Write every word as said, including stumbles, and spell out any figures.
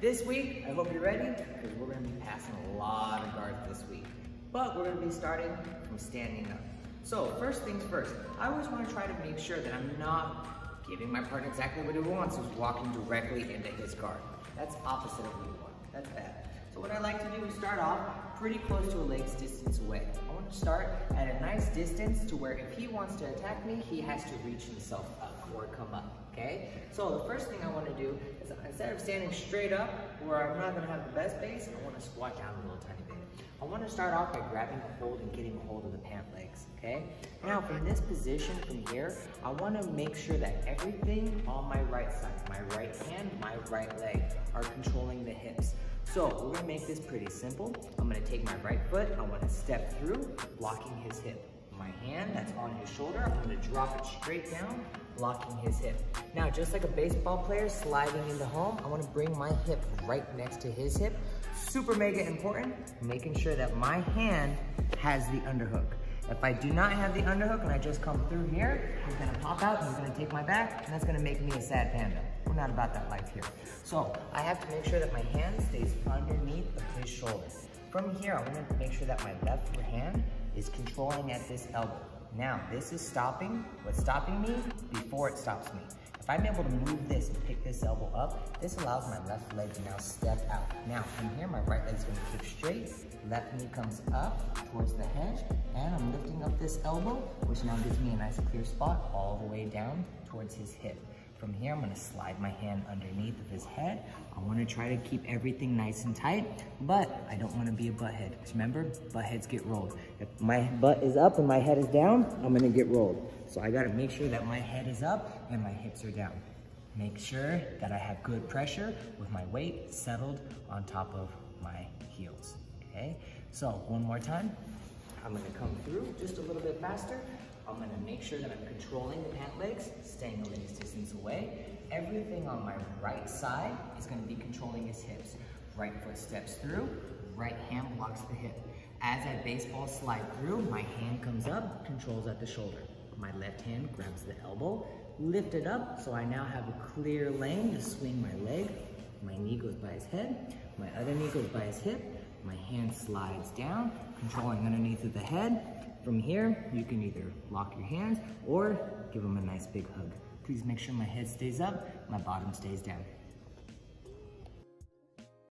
This week, I hope you're ready, because we're going to be passing a lot of guards this week. But we're going to be starting from standing up. So first things first, I always want to try to make sure that I'm not giving my partner exactly what he wants, who's walking directly into his guard. That's opposite of what you want. That's bad. So what I like to do is start off pretty close to a leg's distance away. I want to start at a nice distance to where if he wants to attack me, he has to reach himself up or come up, okay? So the first thing I want to do is instead of standing straight up where I'm not going to have the best base, I want to squat down a little tiny bit. I want to start off by grabbing a hold and getting a hold of the pant legs, okay? Now from this position from here, I want to make sure that everything on my right side, my right hand, my right leg, are controlling the hips. So we're going to make this pretty simple. I'm going to take my right foot, I want to step through, blocking his hip. My hand that's on his shoulder, I'm going to drop it straight down, blocking his hip. Now just like a baseball player sliding into home, I want to bring my hip right next to his hip. Super mega important, making sure that my hand has the underhook. If I do not have the underhook and I just come through here, he's going to pop out and he's going to take my back, and that's going to make me a sad panda. We're not about that life here. So I have to make sure that my hand stays underneath of his shoulder. From here, I want to make sure that my left hand is controlling at this elbow. Now, this is stopping what's stopping me before it stops me. If I'm able to move this and pick this elbow up, this allows my left leg to now step out. Now, from here, my right leg's going to kick straight, left knee comes up towards the hedge, and I'm lifting up this elbow, which now gives me a nice clear spot all the way down towards his hip. From here, I'm going to slide my hand underneath of his head. I want to try to keep everything nice and tight, but I don't want to be a butt head. Remember, butt heads get rolled. If my butt is up and my head is down, I'm going to get rolled. So I got to make sure that my head is up and my hips are down. Make sure that I have good pressure with my weight settled on top of my heels. Okay? So one more time. I'm going to come through just a little bit faster. I'm going to make sure that I'm controlling the pant legs, staying a leg's distance away. Everything on my right side is going to be controlling his hips. Right foot steps through, right hand blocks the hip. As I baseball slide through, my hand comes up, controls at the shoulder. My left hand grabs the elbow, lift it up, so I now have a clear lane to swing my leg. My knee goes by his head, my other knee goes by his hip, my hand slides down, controlling underneath of the head. From here, you can either lock your hands or give them a nice big hug. Please make sure my head stays up, my bottom stays down.